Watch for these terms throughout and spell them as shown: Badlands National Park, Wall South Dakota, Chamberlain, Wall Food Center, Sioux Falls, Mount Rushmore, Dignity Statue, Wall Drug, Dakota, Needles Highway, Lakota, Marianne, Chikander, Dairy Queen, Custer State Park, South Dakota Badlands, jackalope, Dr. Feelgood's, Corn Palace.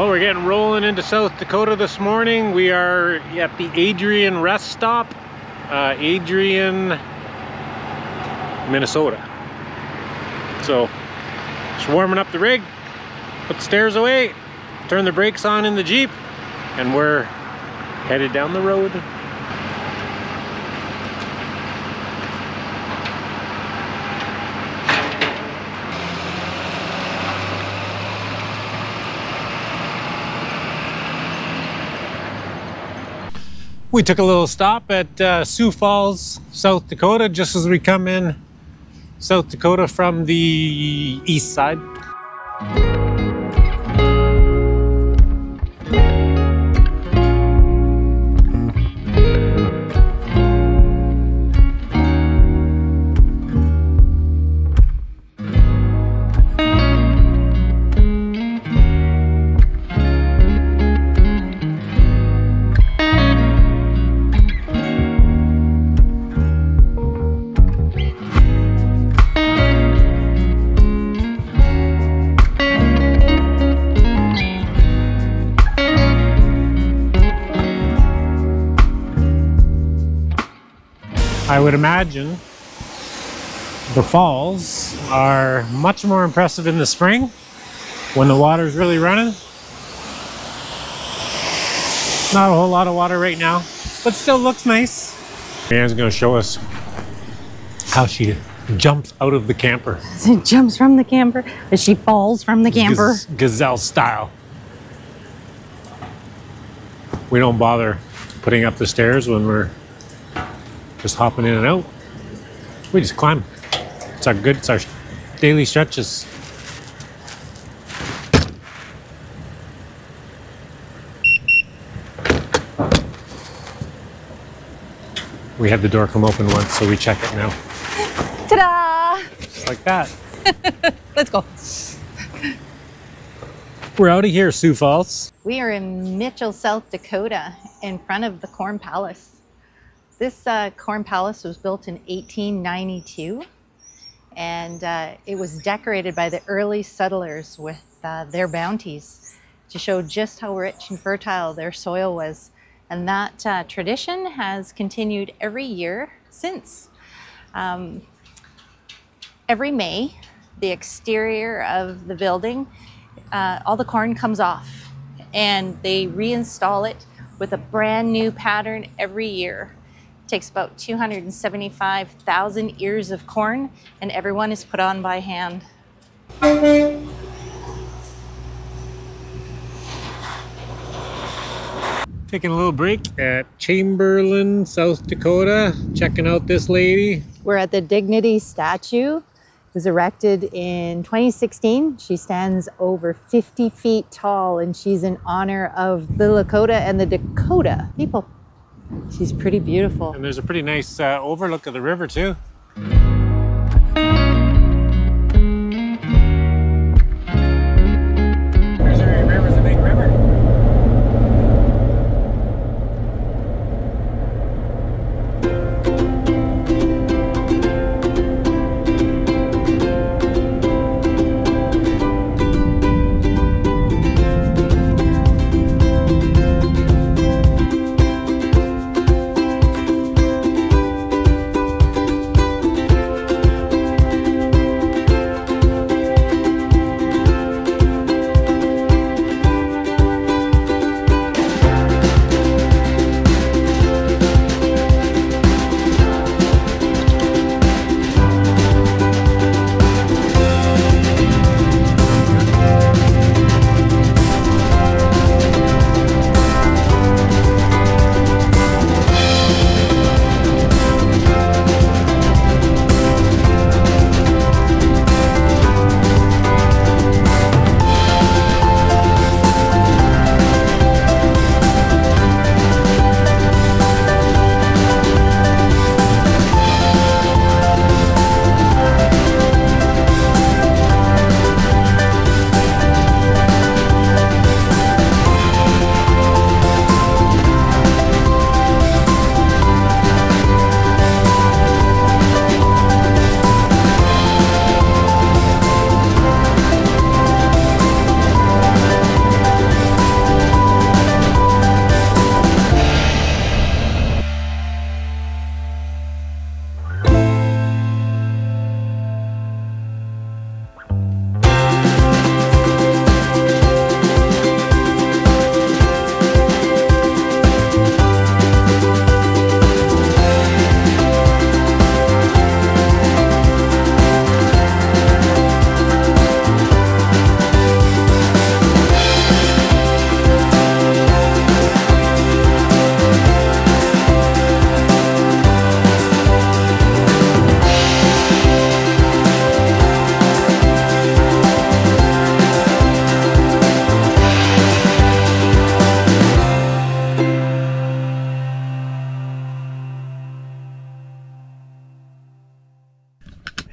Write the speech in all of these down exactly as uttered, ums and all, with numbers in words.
Well, we're getting rolling into South Dakota this morning. We are at the Adrian rest stop, uh, Adrian, Minnesota. So just warming up the rig, put the stairs away, turn the brakes on in the Jeep, and we're headed down the road. We took a little stop at uh, Sioux Falls, South Dakota, just as we come in South Dakota from the east side. I would imagine the falls are much more impressive in the spring when the water's really running. Not a whole lot of water right now, but still looks nice. Marianne's gonna show us how she jumps out of the camper. She jumps from the camper, but she falls from the camper. Gaz- gazelle style. We don't bother putting up the stairs when we're just hopping in and out. We just climb. It's our good, it's our daily stretches. We had the door come open once, so we check it now. Ta-da! Just like that. Let's go. We're out of here, Sioux Falls. We are in Mitchell, South Dakota, in front of the Corn Palace. This uh, Corn Palace was built in eighteen ninety-two, and uh, it was decorated by the early settlers with uh, their bounties to show just how rich and fertile their soil was. And that uh, tradition has continued every year since. Um, every May, the exterior of the building, uh, all the corn comes off, and they reinstall it with a brand new pattern every year. Takes about two hundred seventy-five thousand ears of corn, and everyone is put on by hand. Taking a little break at Chamberlain, South Dakota, checking out this lady. We're at the Dignity Statue. It was erected in twenty sixteen. She stands over fifty feet tall, and she's in honor of the Lakota and the Dakota people. She's pretty beautiful. And there's a pretty nice uh, overlook of the river too. Missouri River's a big river.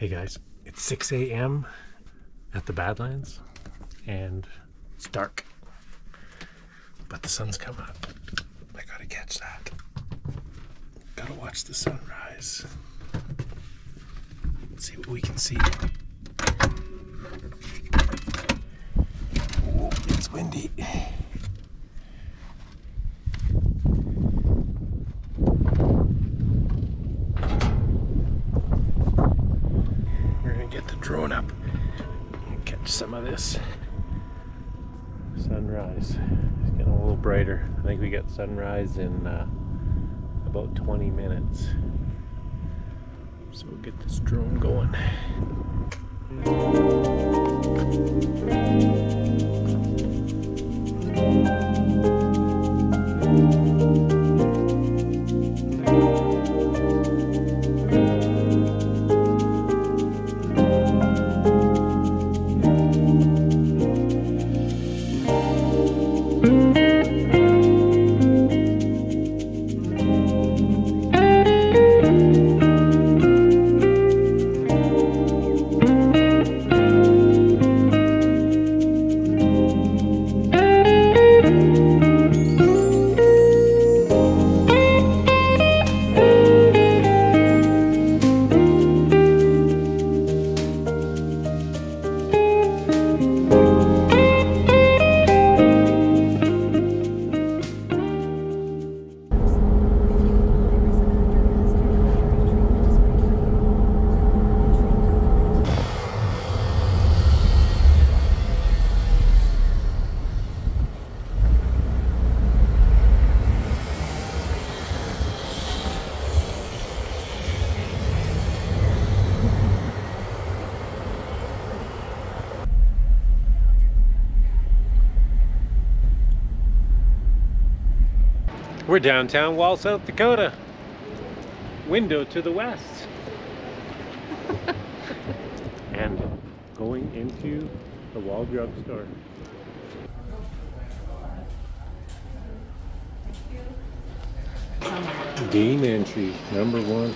Hey guys, it's six A M at the Badlands and it's dark, but the sun's coming up. I gotta catch that. Gotta watch the sunrise. Let's see what we can see. Oh, it's windy. Drone up and catch some of this sunrise. It's getting a little brighter. I think we got sunrise in uh, about twenty minutes. So we'll get this drone going. We're downtown Wall, South Dakota. Window to the west. And going into the Wall drug store. Game entry, number one.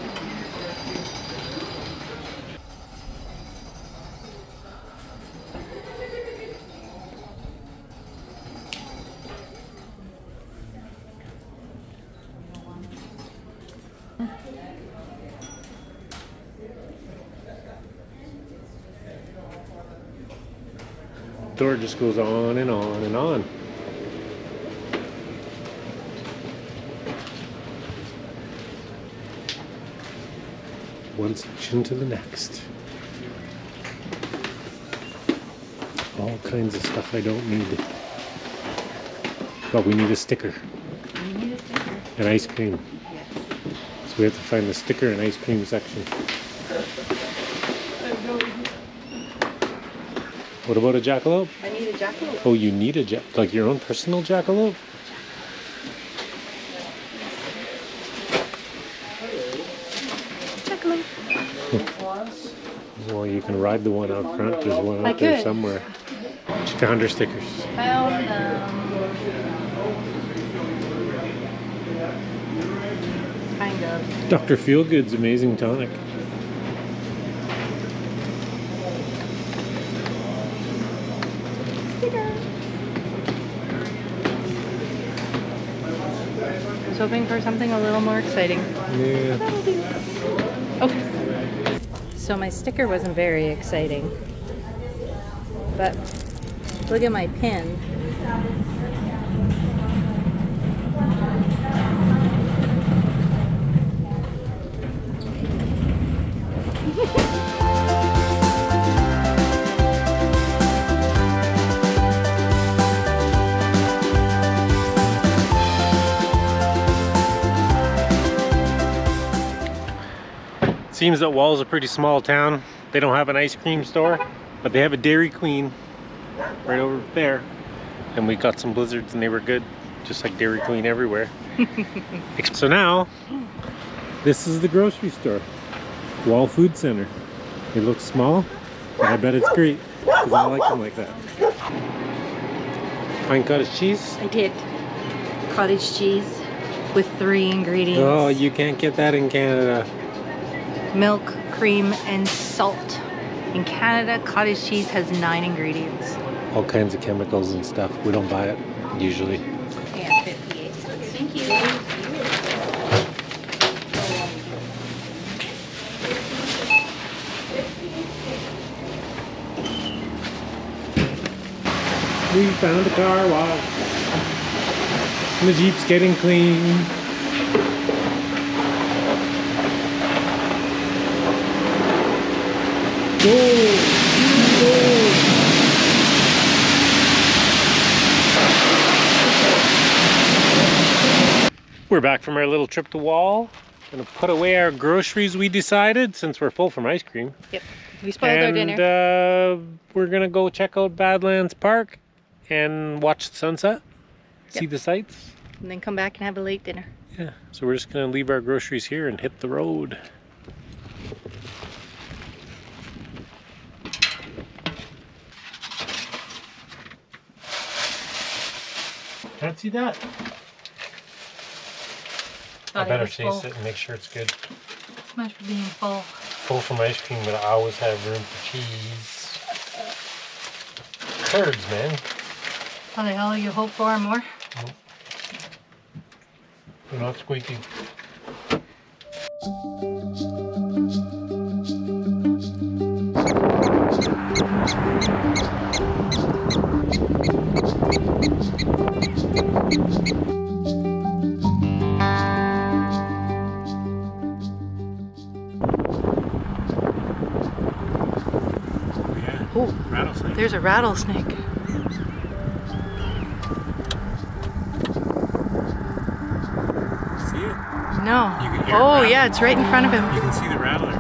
The door just goes on and on and on. One section to the next. All kinds of stuff I don't need. But we need a sticker. We need a sticker. And ice cream. Yes. So we have to find the sticker and ice cream section. What about a jackalope? I need a jackalope. Oh, you need a jack, like your own personal jackalope? Jackalope. Well, you can ride the one out front. There's one out there somewhere. Chikander stickers. Found them. Kind of. Doctor Feelgood's amazing tonic. Hoping for something a little more exciting. Yeah. Okay. So my sticker wasn't very exciting, but look at my pin. Seems that Wall's a pretty small town. They don't have an ice cream store, but they have a Dairy Queen right over there. And we got some blizzards and they were good, just like Dairy Queen everywhere. So now, this is the grocery store, Wall Food Center. It looks small, but I bet it's great, because I like them like that. Find cottage cheese? I did. Cottage cheese with three ingredients. Oh, you can't get that in Canada. Milk, cream, and salt. In Canada, cottage cheese has nine ingredients. All kinds of chemicals and stuff. We don't buy it, usually. Yeah, fifty-eight cents. Thank you. We found the car wash. The Jeep's getting clean. Go! Go! We're back from our little trip to Wall. Gonna put away our groceries, we decided, since we're full from ice cream. Yep, we spoiled and, our dinner. And uh, we're gonna go check out Badlands Park and watch the sunset, yep. See the sights. And then come back and have a late dinner. Yeah, so we're just gonna leave our groceries here and hit the road. Can't see that. Thought I better taste it and make sure it's good. It's much for being full. Full from ice cream, but I always have room for cheese. Curds, man. How the hell you hope for more? Oh. They're not squeaky. There's a rattlesnake. See it? No. You can hear oh, it yeah, it's right in front of him. You can see the rattler.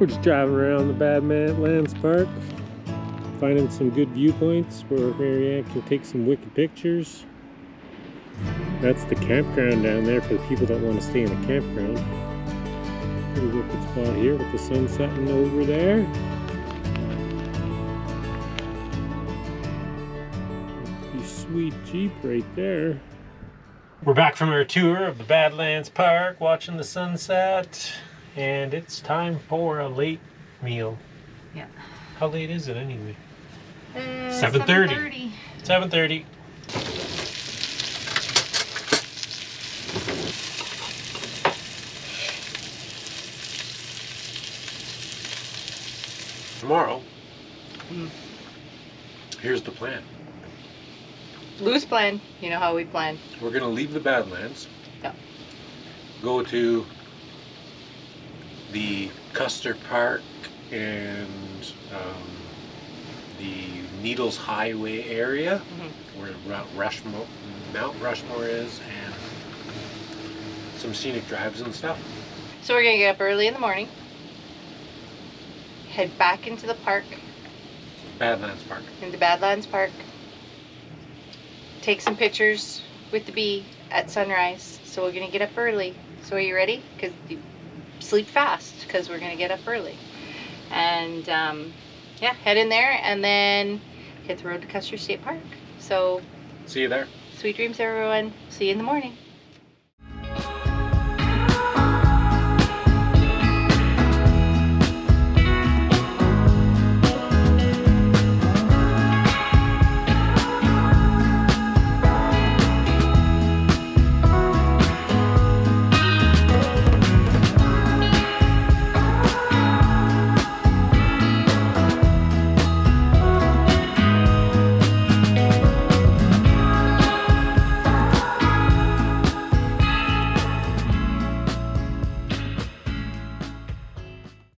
We're just driving around the Badlands Park, finding some good viewpoints where Marianne can take some wicked pictures. That's the campground down there for the people that want to stay in the campground. Pretty wicked spot here with the sun setting over there. The sweet Jeep right there. We're back from our tour of the Badlands Park, watching the sunset. And it's time for a late meal. Yeah. How late is it anyway? Uh, seven thirty. seven thirty. tomorrow. Mm. Here's the plan. Loose plan. You know how we plan. We're going to leave the Badlands. Yep. Go to the Custer Park and um, the Needles Highway area, mm-hmm. where Mount Rushmore, Mount Rushmore is, and some scenic drives and stuff. So we're going to get up early in the morning, head back into the park. Badlands Park. Into Badlands Park. Take some pictures with the bee at sunrise. So we're going to get up early. So are you ready? Because you sleep fast, because we're going to get up early. And um, yeah, head in there and then hit the road to Custer State Park. So see you there. Sweet dreams, everyone. See you in the morning.